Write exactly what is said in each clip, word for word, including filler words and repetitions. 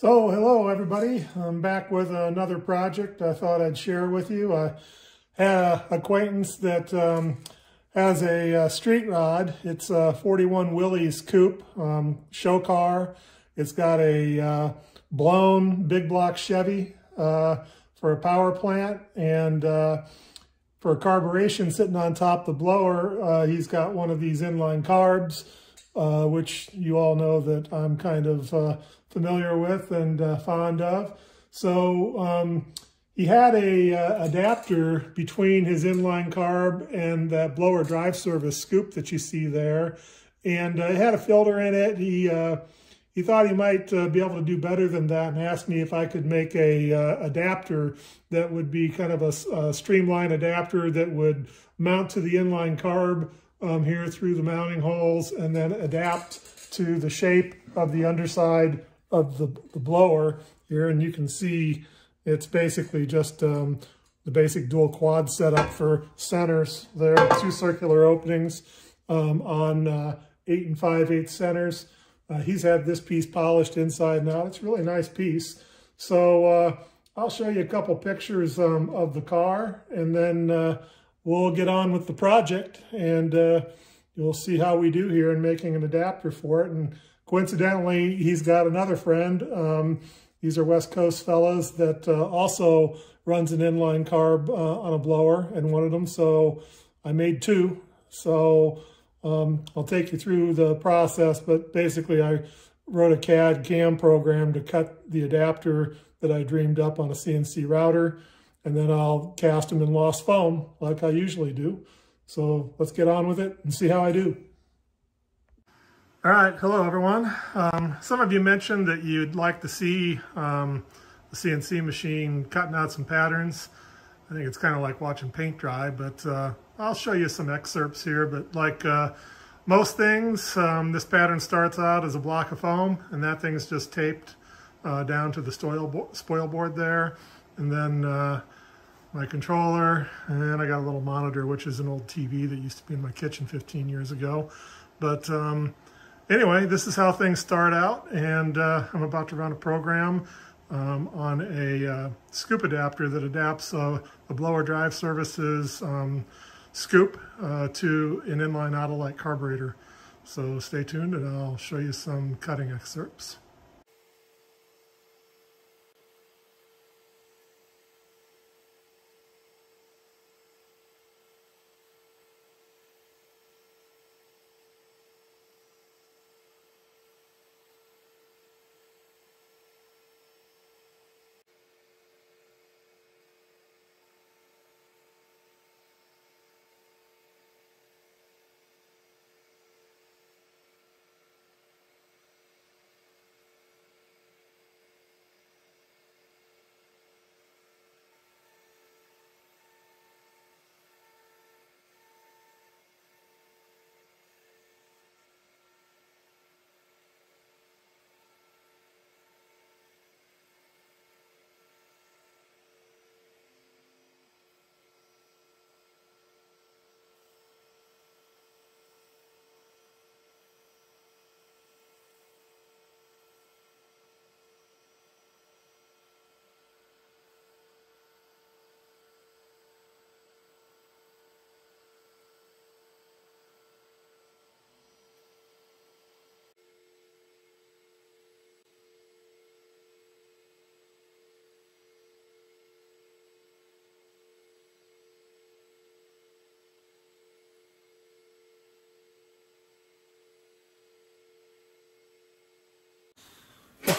So hello everybody, I'm back with another project I thought I'd share with you. I had an acquaintance that um, has a uh, street rod. It's a forty-one Willys Coupe um, show car. It's got a uh, blown big block Chevy uh, for a power plant, and uh, for carburation sitting on top of the blower, uh, he's got one of these inline carbs, uh, which you all know that I'm kind of uh, familiar with and uh, fond of. So um, he had a uh, adapter between his inline carb and that blower drive service scoop that you see there, and uh, it had a filter in it. He uh, he thought he might uh, be able to do better than that, and asked me if I could make a uh, adapter that would be kind of a, a streamlined adapter that would mount to the inline carb um, here through the mounting holes, and then adapt to the shape of the underside of the, the blower here. And you can see it's basically just um, the basic dual quad setup for centers there, two circular openings um, on uh, eight and five eighths centers. Uh, he's had this piece polished inside now. It's a really nice piece. So uh, I'll show you a couple pictures um, of the car, and then uh, we'll get on with the project, and uh, you'll see how we do here in making an adapter for it. And coincidentally, he's got another friend. Um, these are West Coast fellas that uh, also runs an inline carb uh, on a blower, and one of them. So I made two. So um, I'll take you through the process, but basically I wrote a C A D CAM program to cut the adapter that I dreamed up on a C N C router, and then I'll cast them in lost foam like I usually do. So let's get on with it and see how I do. All right, hello everyone. Um, some of you mentioned that you'd like to see um, the C N C machine cutting out some patterns. I think it's kind of like watching paint dry, but uh, I'll show you some excerpts here. But like uh, most things, um, this pattern starts out as a block of foam, and that thing's just taped uh, down to the spoil, bo spoil board there. And then uh, my controller, and I got a little monitor, which is an old T V that used to be in my kitchen fifteen years ago. But um, Anyway, this is how things start out, and uh, I'm about to run a program um, on a uh, scoop adapter that adapts uh, a blower drive services um, scoop uh, to an inline Autolite carburetor. So stay tuned, and I'll show you some cutting excerpts.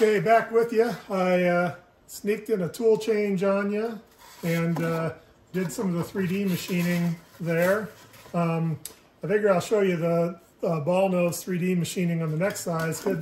Okay, back with you. I uh, sneaked in a tool change on you, and uh, did some of the three D machining there. Um, I figure I'll show you the uh, ball nose three D machining on the next size. But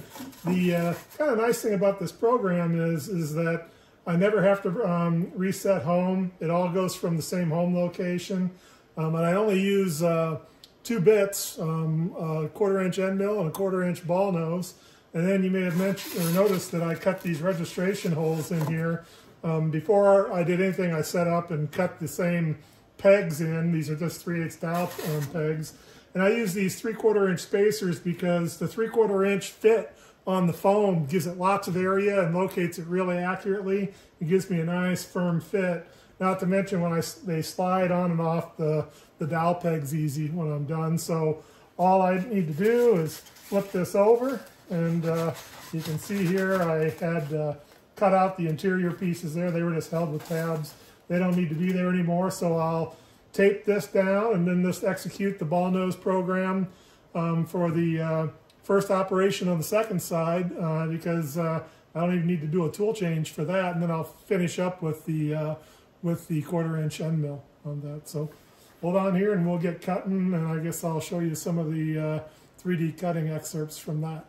the uh, kind of nice thing about this program is, is that I never have to um, reset home. It all goes from the same home location. Um, and I only use uh, two bits, um, a quarter inch end mill and a quarter inch ball nose. And then you may have mentioned or noticed that I cut these registration holes in here. Um, before I did anything, I set up and cut the same pegs in. These are just three eighths dowel um, pegs. And I use these three quarter inch spacers because the three quarter inch fit on the foam gives it lots of area and locates it really accurately. It gives me a nice firm fit. Not to mention when I, they slide on and off the, the dowel pegs easy when I'm done. So all I need to do is flip this over, and uh, you can see here I had uh, cut out the interior pieces there. They were just held with tabs. They don't need to be there anymore, so I'll tape this down and then just execute the ball nose program um, for the uh, first operation on the second side uh, because uh, I don't even need to do a tool change for that, and then I'll finish up with the uh, with the quarter inch end mill on that. So hold on here and we'll get cutting, and I guess I'll show you some of the uh, three D cutting excerpts from that.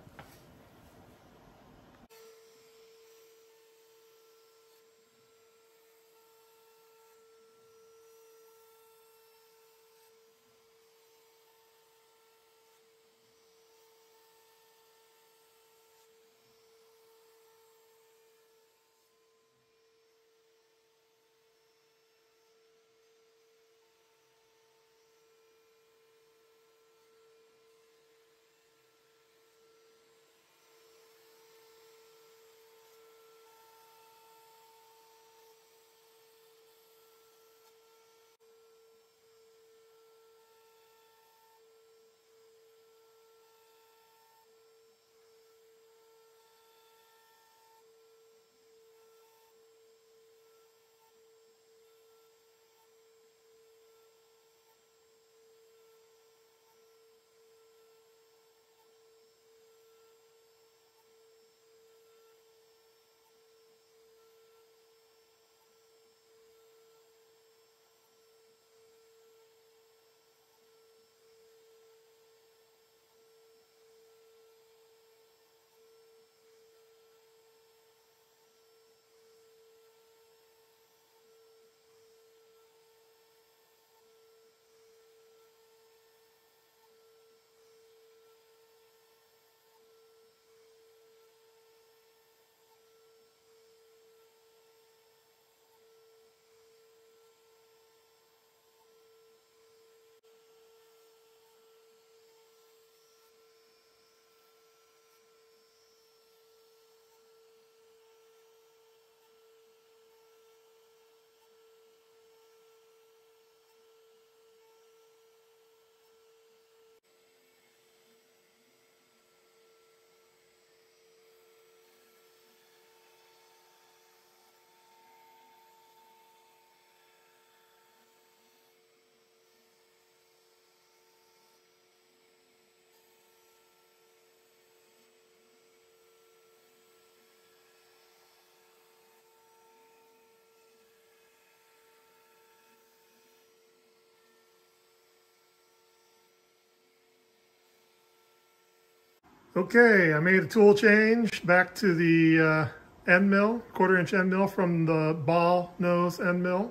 Okay, I made a tool change back to the uh, end mill, quarter inch end mill from the ball nose end mill.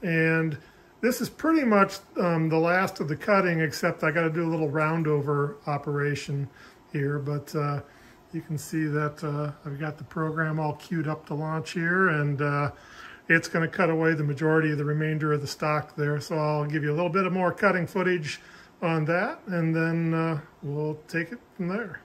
And this is pretty much um, the last of the cutting, except I got to do a little roundover operation here. But uh, you can see that uh, I've got the program all queued up to launch here, and uh, it's going to cut away the majority of the remainder of the stock there. So I'll give you a little bit of more cutting footage on that, and then uh, we'll take it from there.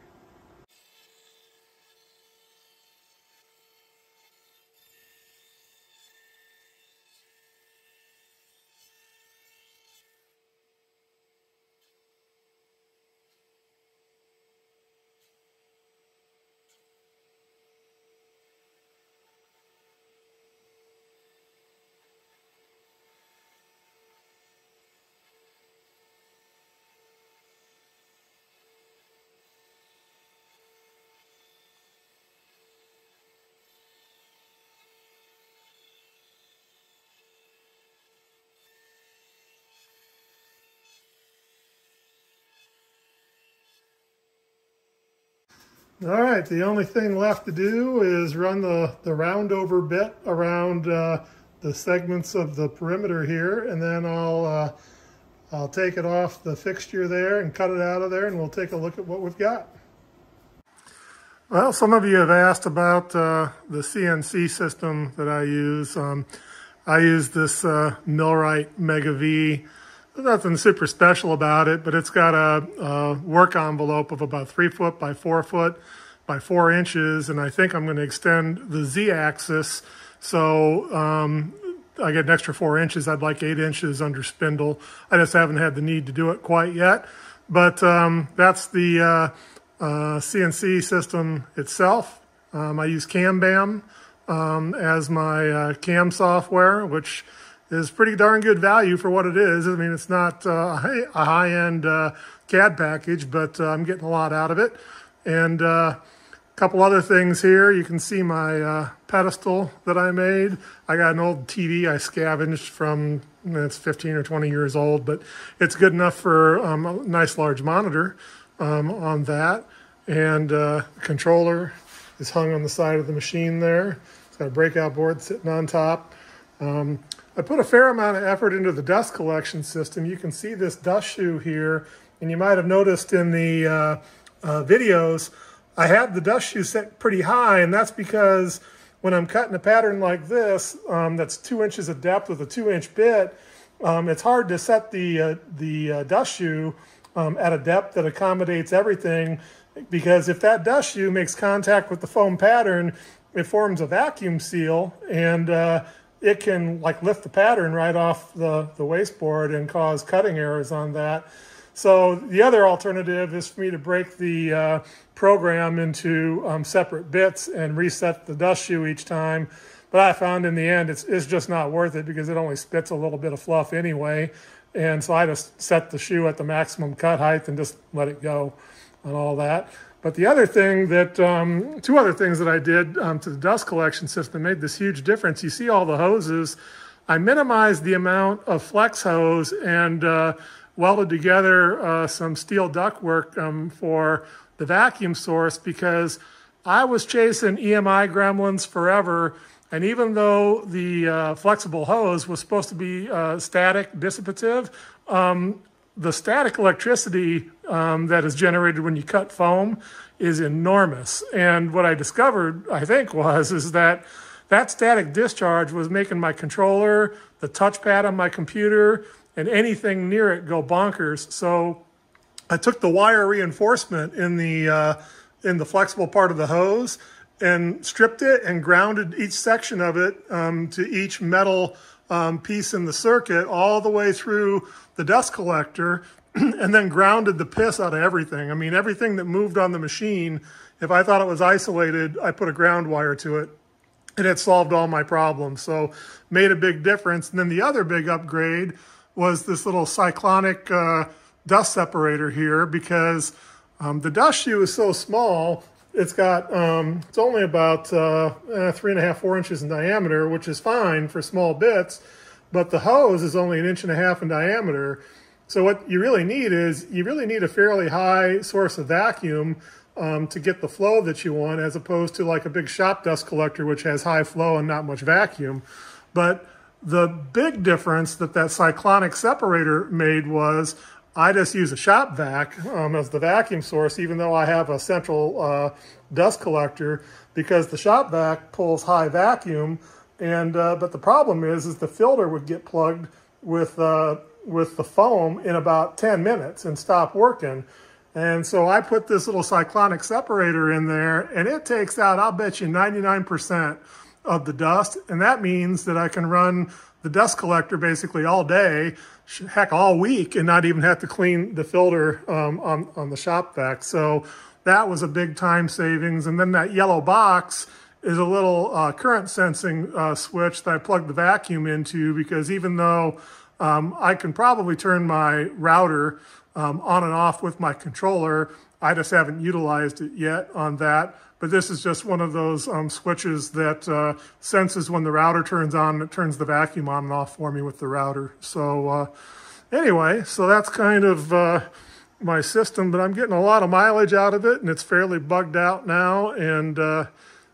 All right, the only thing left to do is run the, the roundover bit around uh, the segments of the perimeter here, and then I'll, uh, I'll take it off the fixture there and cut it out of there, and we'll take a look at what we've got. Well, some of you have asked about uh, the C N C system that I use. Um, I use this uh, Millrite Mega V. Nothing super special about it, but it's got a, a work envelope of about three foot by four foot by four inches, and I think I'm going to extend the Z-axis, so um, I get an extra four inches. I'd like eight inches under spindle. I just haven't had the need to do it quite yet, but um, that's the uh, uh, C N C system itself. Um, I use CAMBAM um, as my uh, CAM software, which is pretty darn good value for what it is. I mean, it's not uh, a high-end uh, C A D package, but uh, I'm getting a lot out of it. And uh, a couple other things here. You can see my uh, pedestal that I made. I got an old T V I scavenged from, it's fifteen or twenty years old, but it's good enough for um, a nice large monitor um, on that. And uh, the controller is hung on the side of the machine there. It's got a breakout board sitting on top. Um, I put a fair amount of effort into the dust collection system. You can see this dust shoe here, and you might have noticed in the uh, uh, videos, I had the dust shoe set pretty high, and that's because when I'm cutting a pattern like this, um, that's two inches of depth with a two-inch bit, um, it's hard to set the, uh, the uh, dust shoe um, at a depth that accommodates everything, because if that dust shoe makes contact with the foam pattern, it forms a vacuum seal, and uh, it can like lift the pattern right off the, the wasteboard and cause cutting errors on that. So the other alternative is for me to break the uh, program into um, separate bits and reset the dust shoe each time. But I found in the end, it's, it's just not worth it because it only spits a little bit of fluff anyway. And so I just set the shoe at the maximum cut height and just let it go and all that. But the other thing that, um, two other things that I did um, to the dust collection system made this huge difference. You see all the hoses. I minimized the amount of flex hose and uh, welded together uh, some steel ductwork um, for the vacuum source, because I was chasing E M I gremlins forever. And even though the uh, flexible hose was supposed to be uh, static dissipative, um, the static electricity um, that is generated when you cut foam is enormous. And what I discovered, I think, was is that that static discharge was making my controller, the touchpad on my computer, and anything near it go bonkers. So I took the wire reinforcement in the, uh, in the flexible part of the hose and stripped it and grounded each section of it um, to each metal Um, piece in the circuit all the way through the dust collector, and then grounded the piss out of everything. I mean, everything that moved on the machine, if I thought it was isolated, I put a ground wire to it, and it solved all my problems. So made a big difference. And then the other big upgrade was this little cyclonic uh, dust separator here, because um, the dust shoe is so small. It's got, um, it's only about uh, eh, three and a half, four inches in diameter, which is fine for small bits, but the hose is only an inch and a half in diameter. So what you really need is, you really need a fairly high source of vacuum um, to get the flow that you want, as opposed to like a big shop dust collector, which has high flow and not much vacuum. But the big difference that that cyclonic separator made was, I just use a shop vac um, as the vacuum source, even though I have a central uh, dust collector, because the shop vac pulls high vacuum. And uh, but the problem is, is the filter would get plugged with uh, with the foam in about ten minutes and stop working. And so I put this little cyclonic separator in there, and it takes out, I'll bet you, ninety-nine percent of the dust. And that means that I can run the dust collector basically all day, heck, all week, and not even have to clean the filter um, on, on the shop vac. So that was a big time savings. And then that yellow box is a little uh, current sensing uh, switch that I plugged the vacuum into, because even though um, I can probably turn my router um, on and off with my controller, I just haven't utilized it yet on that. But this is just one of those um, switches that uh, senses when the router turns on, it turns the vacuum on and off for me with the router. So uh, anyway, so that's kind of uh, my system, but I'm getting a lot of mileage out of it, and it's fairly bugged out now, and uh,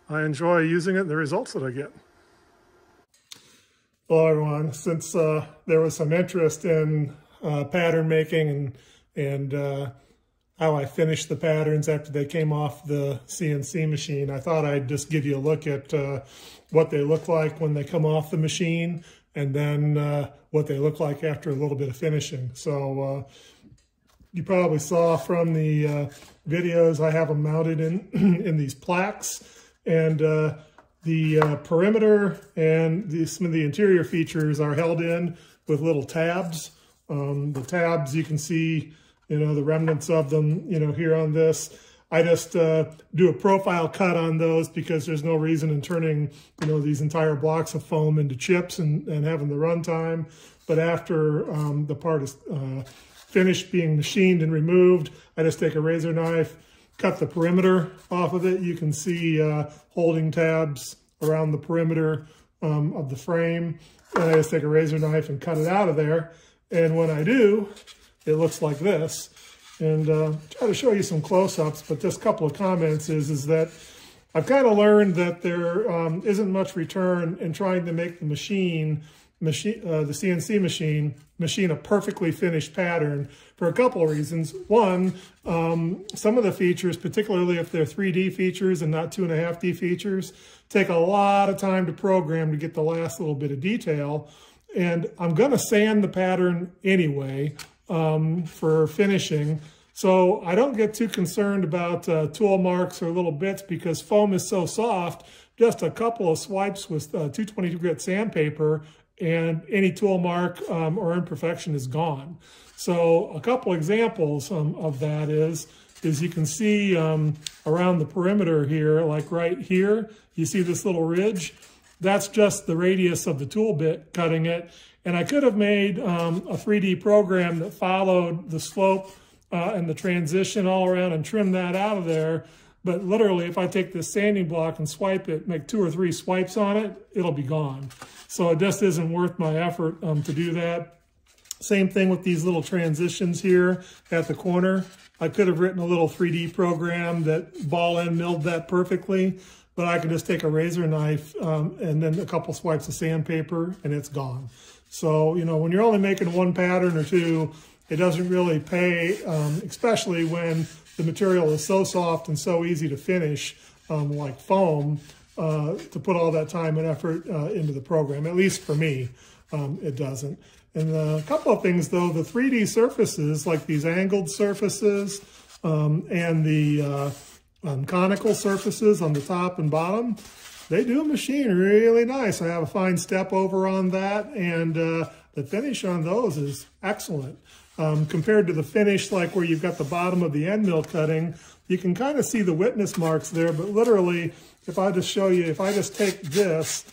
I enjoy using it and the results that I get. Hello everyone. Since uh, there was some interest in uh, pattern making and, and uh, how I finished the patterns after they came off the C N C machine, I thought I'd just give you a look at uh, what they look like when they come off the machine, and then uh, what they look like after a little bit of finishing. So uh, you probably saw from the uh, videos, I have them mounted in, in these plaques, and uh, the uh, perimeter and the, some of the interior features are held in with little tabs. Um, the tabs, you can see, you know, the remnants of them, you know, here on this. I just uh, do a profile cut on those because there's no reason in turning, you know, these entire blocks of foam into chips and, and having the runtime. But after um, the part is uh, finished being machined and removed, I just take a razor knife, cut the perimeter off of it. You can see uh, holding tabs around the perimeter um, of the frame. And I just take a razor knife and cut it out of there. And when I do, it looks like this. And uh, try to show you some close-ups, but just a couple of comments is, is that I've kind of learned that there um, isn't much return in trying to make the machine, machine uh, the C N C machine, machine a perfectly finished pattern for a couple of reasons. One, um, some of the features, particularly if they're three D features and not two and a half D features, take a lot of time to program to get the last little bit of detail. And I'm going to sand the pattern anyway, um, for finishing. So I don't get too concerned about uh, tool marks or little bits because foam is so soft, just a couple of swipes with uh, two twenty-two grit sandpaper and any tool mark um, or imperfection is gone. So a couple examples um, of that is, is you can see um, around the perimeter here, like right here, you see this little ridge. That's just the radius of the tool bit cutting it. And I could have made um, a three D program that followed the slope uh, and the transition all around and trimmed that out of there. But literally, if I take this sanding block and swipe it, make two or three swipes on it, it'll be gone. So it just isn't worth my effort um, to do that. Same thing with these little transitions here at the corner. I could have written a little three D program that ball end milled that perfectly. But I can just take a razor knife um, and then a couple swipes of sandpaper and it's gone. So, you know, when you're only making one pattern or two, it doesn't really pay, um, especially when the material is so soft and so easy to finish, um, like foam, uh, to put all that time and effort uh, into the program. At least for me, um, it doesn't. And a couple of things, though, the three D surfaces, like these angled surfaces um, and the... Uh, Um, conical surfaces on the top and bottom, they do machine really nice. I have a fine step over on that, and uh, the finish on those is excellent. Um, compared to the finish, like where you've got the bottom of the end mill cutting, you can kind of see the witness marks there, but literally, if I just show you, if I just take this,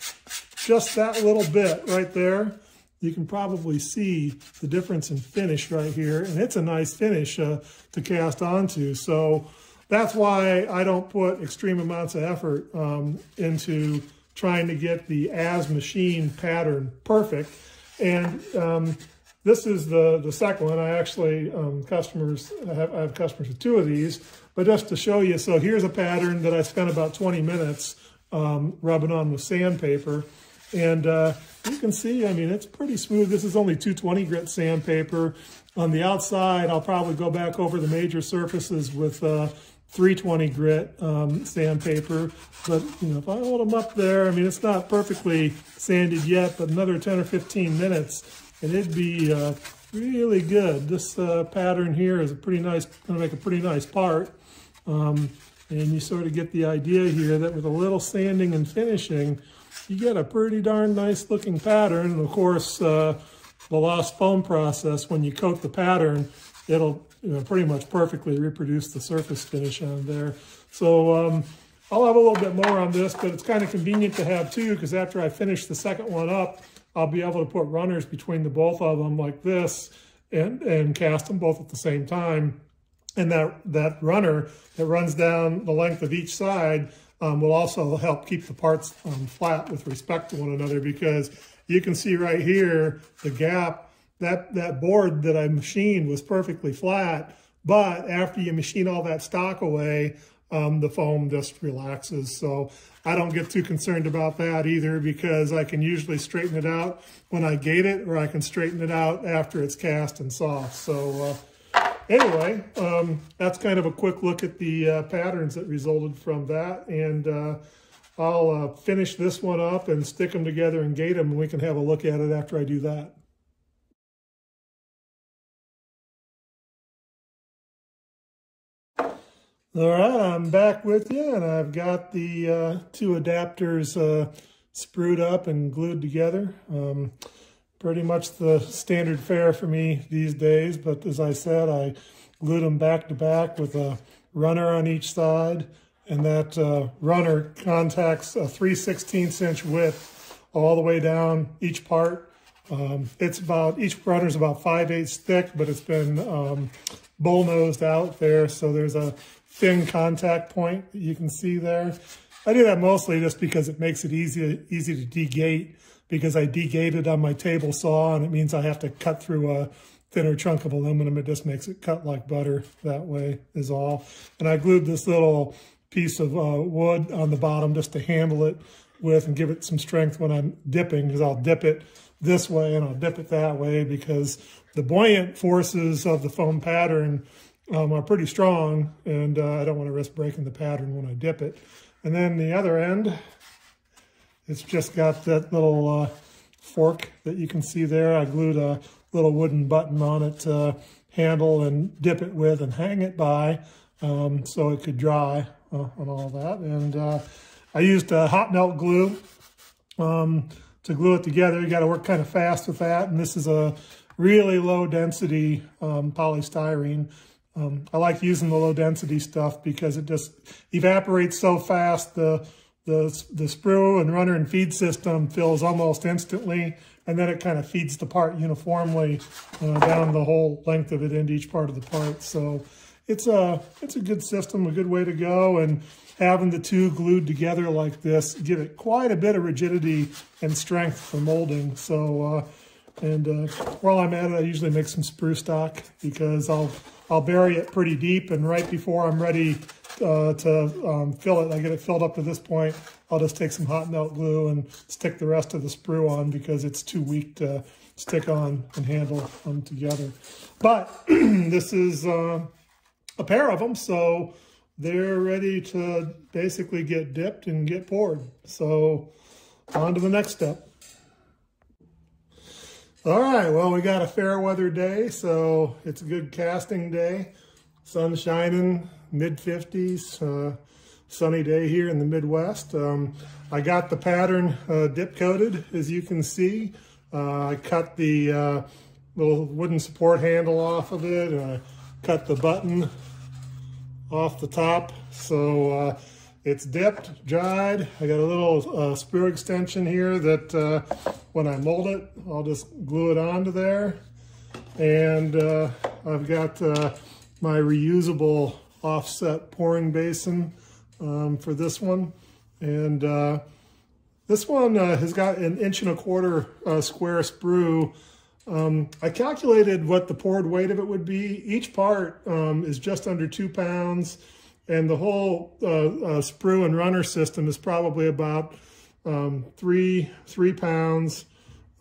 just that little bit right there, you can probably see the difference in finish right here, and it's a nice finish uh, to cast onto. So that's why I don't put extreme amounts of effort um, into trying to get the as machine pattern perfect. And um, this is the, the second one. I actually, um, customers, I have, I have customers with two of these, but just to show you, so here's a pattern that I spent about twenty minutes um, rubbing on with sandpaper. And uh, you can see, I mean, it's pretty smooth. This is only two twenty grit sandpaper. On the outside, I'll probably go back over the major surfaces with uh, three twenty grit um, sandpaper, but you know, if I hold them up there, I mean, it's not perfectly sanded yet, but another ten or fifteen minutes, and it'd be uh, really good. This uh, pattern here is a pretty nice, gonna make a pretty nice part. Um, and you sort of get the idea here that with a little sanding and finishing, you get a pretty darn nice looking pattern. And of course, uh, the lost foam process, when you coat the pattern, it'll you know, pretty much perfectly reproduce the surface finish on there. So um, I'll have a little bit more on this, but it's kind of convenient to have two because after I finish the second one up, I'll be able to put runners between the both of them like this and, and cast them both at the same time. And that, that runner that runs down the length of each side um, will also help keep the parts um, flat with respect to one another, because you can see right here the gap. That, that board that I machined was perfectly flat, but after you machine all that stock away, um, the foam just relaxes. So I don't get too concerned about that either, because I can usually straighten it out when I gate it, or I can straighten it out after it's cast and soft. So uh, anyway, um, that's kind of a quick look at the uh, patterns that resulted from that. And uh, I'll uh, finish this one up and stick them together and gate them, and we can have a look at it after I do that. All right, I'm back with you, and I've got the uh, two adapters uh, screwed up and glued together. Um, pretty much the standard fare for me these days, but as I said, I glued them back to back with a runner on each side, and that uh, runner contacts a three sixteenths inch width all the way down each part. Um, it's about, each runner's about five eighths thick, but it's been um, bull-nosed out there, so there's a thin contact point that you can see there. I do that mostly just because it makes it easy, easy to de-gate, because I de-gated on my table saw, and it means I have to cut through a thinner chunk of aluminum. It just makes it cut like butter that way is all. And I glued this little piece of uh, wood on the bottom just to handle it with and give it some strength when I'm dipping, because I'll dip it this way and I'll dip it that way, because the buoyant forces of the foam pattern um, are pretty strong, and uh, I don't want to risk breaking the pattern when I dip it. And then the other end, it's just got that little uh, fork that you can see there. I glued a little wooden button on it to handle and dip it with and hang it by um, so it could dry uh, and all that. And uh, I used uh, hot melt glue um, to glue it together. You got to work kind of fast with that. And this is a really low density um, polystyrene. Um, I like using the low density stuff because it just evaporates so fast. The, the, the sprue and runner and feed system fills almost instantly. And then it kind of feeds the part uniformly uh, down the whole length of it into each part of the part. So it's a, it's a good system, a good way to go. And having the two glued together like this give it quite a bit of rigidity and strength for molding. So, uh, and uh, while I'm at it, I usually make some sprue stock, because I'll I'll bury it pretty deep, and right before I'm ready uh, to um, fill it, I get it filled up to this point, I'll just take some hot melt glue and stick the rest of the sprue on, because it's too weak to stick on and handle them together. But this is uh, a pair of them, so they're ready to basically get dipped and get poured. So on to the next step. All right, well, we got a fair weather day, so it's a good casting day. Sun shining, mid fifties, uh, sunny day here in the Midwest. Um, I got the pattern uh, dip coated, as you can see. Uh, I cut the uh, little wooden support handle off of it, and I cut the button off the top. So uh, it's dipped, dried. I got a little uh, sprue extension here that uh, when I mold it, I'll just glue it onto there. And uh, I've got uh, my reusable offset pouring basin um, for this one. And uh, this one uh, has got an inch and a quarter uh, square sprue. Um, I calculated what the poured weight of it would be. Each part um, is just under two pounds, and the whole uh, uh, sprue and runner system is probably about um, three three pounds.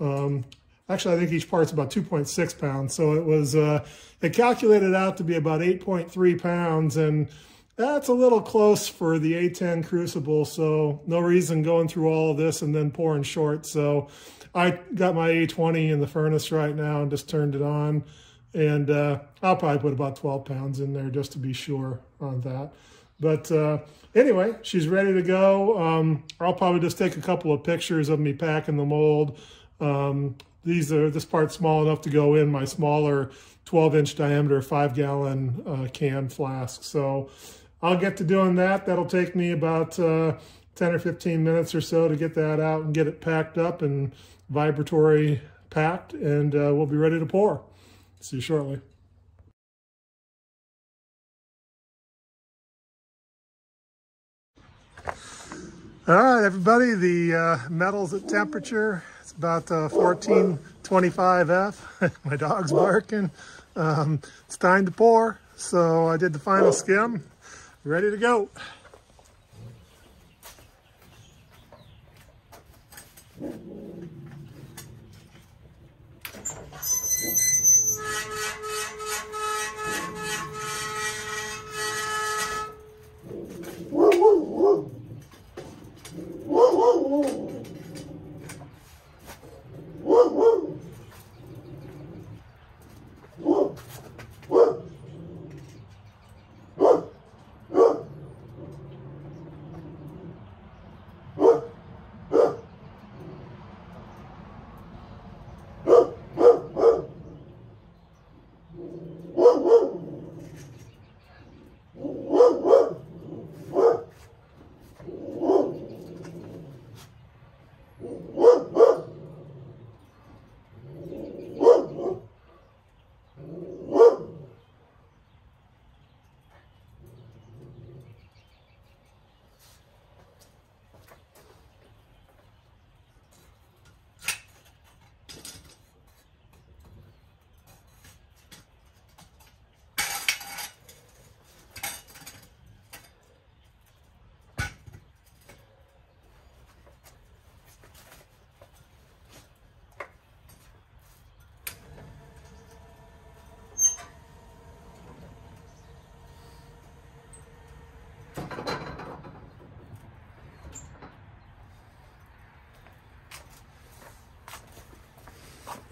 Um, actually, I think each part's about two point six pounds. So it was uh, it calculated out to be about eight point three pounds, and that's a little close for the A ten crucible. So no reason going through all of this and then pouring short. So I got my A twenty in the furnace right now and just turned it on, and uh, I'll probably put about twelve pounds in there just to be sure on that. But uh, anyway, she's ready to go. Um, I'll probably just take a couple of pictures of me packing the mold. Um, these are this part's small enough to go in my smaller twelve inch diameter five gallon uh, can flask. So I'll get to doing that. That'll take me about uh, ten or fifteen minutes or so to get that out and get it packed up and vibratory packed, and uh, we'll be ready to pour. See you shortly. All right, everybody, the uh, metal's at temperature. It's about uh, fourteen twenty-five F. My dog's barking. Um, it's time to pour. So I did the final skim. Ready to go. Whoa!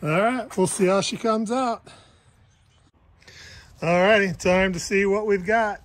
All right, we'll see how she comes out. All righty, time to see what we've got.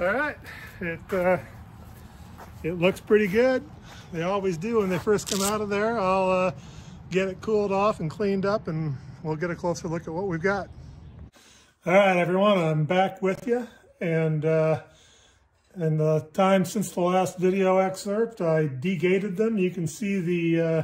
All right, it uh, it looks pretty good. They always do when they first come out of there. I'll uh, get it cooled off and cleaned up, and we'll get a closer look at what we've got. All right, everyone, I'm back with you, and uh, in the time since the last video excerpt, I degated them. You can see the uh,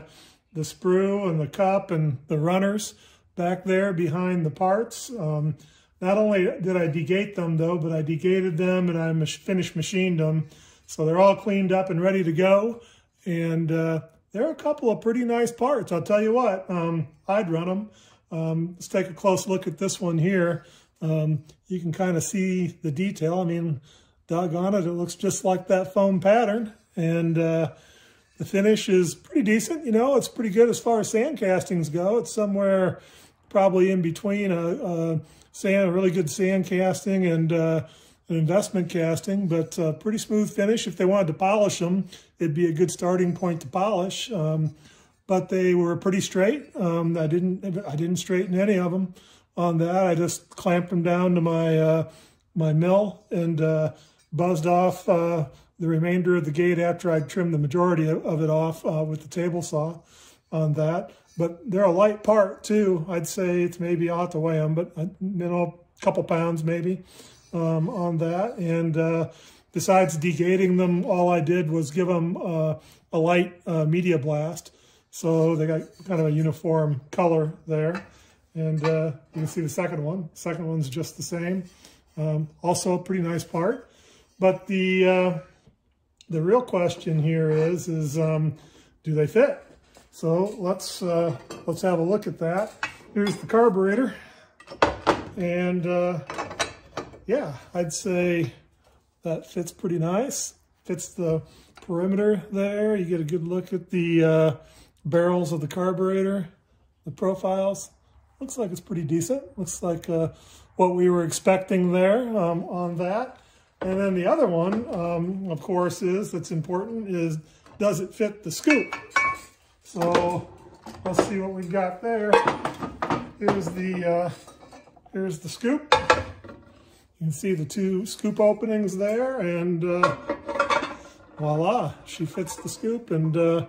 the sprue and the cup and the runners back there behind the parts. Um, Not only did I degate them though, but I degated them and I finished machined them. So they're all cleaned up and ready to go. And uh, there are a couple of pretty nice parts. I'll tell you what, um, I'd run them. Um, let's take a close look at this one here. Um, you can kind of see the detail. I mean, doggone it, it looks just like that foam pattern. And uh, the finish is pretty decent. You know, it's pretty good as far as sand castings go. It's somewhere probably in between a, a sand, a really good sand casting and uh, an investment casting, but uh, pretty smooth finish. If they wanted to polish them, it'd be a good starting point to polish. Um, but they were pretty straight. Um, I didn't, I didn't straighten any of them on that. I just clamped them down to my uh, my mill and uh, buzzed off uh, the remainder of the gate after I trimmed the majority of it off uh, with the table saw on that. But they're a light part too. I'd say it's maybe ought to weigh them, but you know, a couple pounds maybe um, on that. And uh, besides degating them, all I did was give them uh, a light uh, media blast. So they got kind of a uniform color there. And uh, you can see the second one. Second one's just the same. Um, also a pretty nice part. But the uh, the real question here is, is um, do they fit? So let's uh, let's have a look at that. Here's the carburetor, and uh, yeah, I'd say that fits pretty nice. Fits the perimeter there. You get a good look at the uh, barrels of the carburetor, the profiles. Looks like it's pretty decent. Looks like uh, what we were expecting there um, on that. And then the other one, um, of course, is that's important is does it fit the scoop? So let's see what we've got there. Here's the uh, here's the scoop, You can see the two scoop openings there, and uh, voila, she fits the scoop, and uh,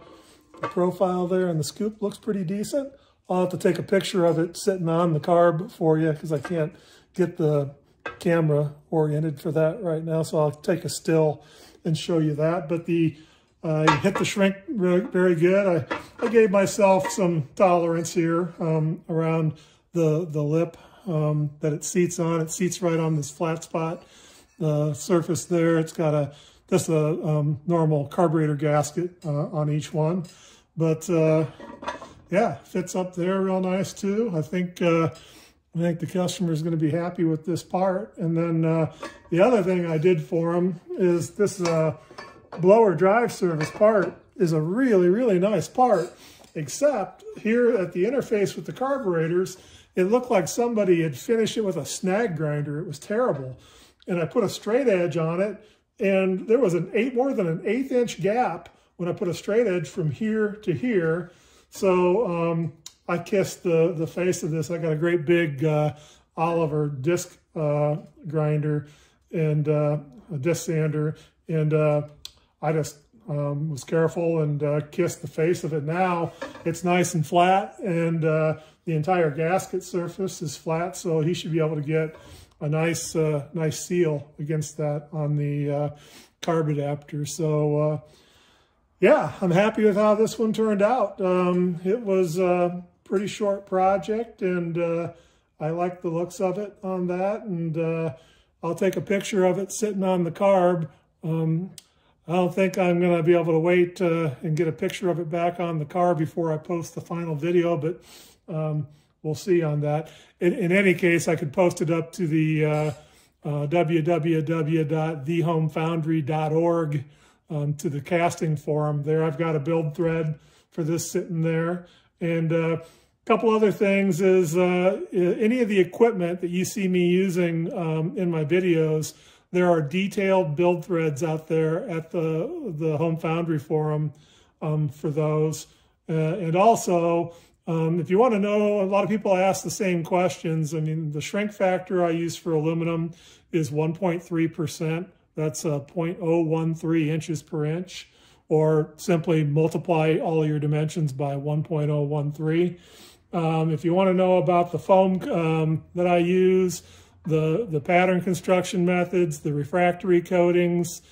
the profile there and the scoop looks pretty decent. I'll have to take a picture of it sitting on the carb for you because I can't get the camera oriented for that right now, so I'll take a still and show you that. But the I uh, hit the shrink very good. I, I gave myself some tolerance here um, around the, the lip um, that it seats on. It seats right on this flat spot, the surface there. It's got a just a um, normal carburetor gasket uh, on each one. But uh, yeah, fits up there real nice too. I think, uh, I think the customer is going to be happy with this part. And then uh, the other thing I did for him is this uh, blower drive service part is a really, really nice part, except here at the interface with the carburetors, it looked like somebody had finished it with a snag grinder. It was terrible. And I put a straight edge on it, and there was an eight, more than an eighth inch gap when I put a straight edge from here to here. So um, I kissed the, the face of this. I got a great big uh, Oliver disc uh, grinder and uh, a disc sander, and uh, I just um, was careful and uh, kissed the face of it. Now it's nice and flat, and uh, the entire gasket surface is flat, so he should be able to get a nice uh, nice seal against that on the uh, carb adapter. So uh, yeah, I'm happy with how this one turned out. Um, it was a pretty short project, and uh, I like the looks of it on that, and uh, I'll take a picture of it sitting on the carb. Um, I don't think I'm going to be able to wait uh, and get a picture of it back on the car before I post the final video, but um, we'll see on that. In, in any case, I could post it up to the uh, uh, w w w dot the home foundry dot org, um, to the casting forum there. I've got a build thread for this sitting there. And uh, a couple other things is uh, any of the equipment that you see me using um, in my videos, there are detailed build threads out there at the, the Home Foundry Forum um, for those. Uh, and also, um, if you want to know, a lot of people ask the same questions. I mean, the shrink factor I use for aluminum is one point three percent. That's uh, zero point zero one three inches per inch, or simply multiply all your dimensions by one point zero one three. Um, if you want to know about the foam um, that I use, The, the pattern construction methods, the refractory coatings,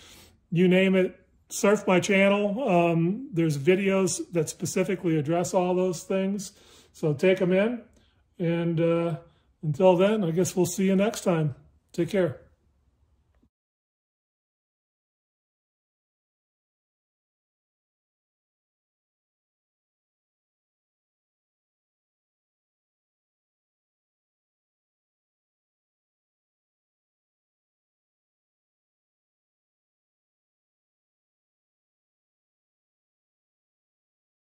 you name it, surf my channel. Um, there's videos that specifically address all those things. So take them in. And uh, until then, I guess we'll see you next time. Take care.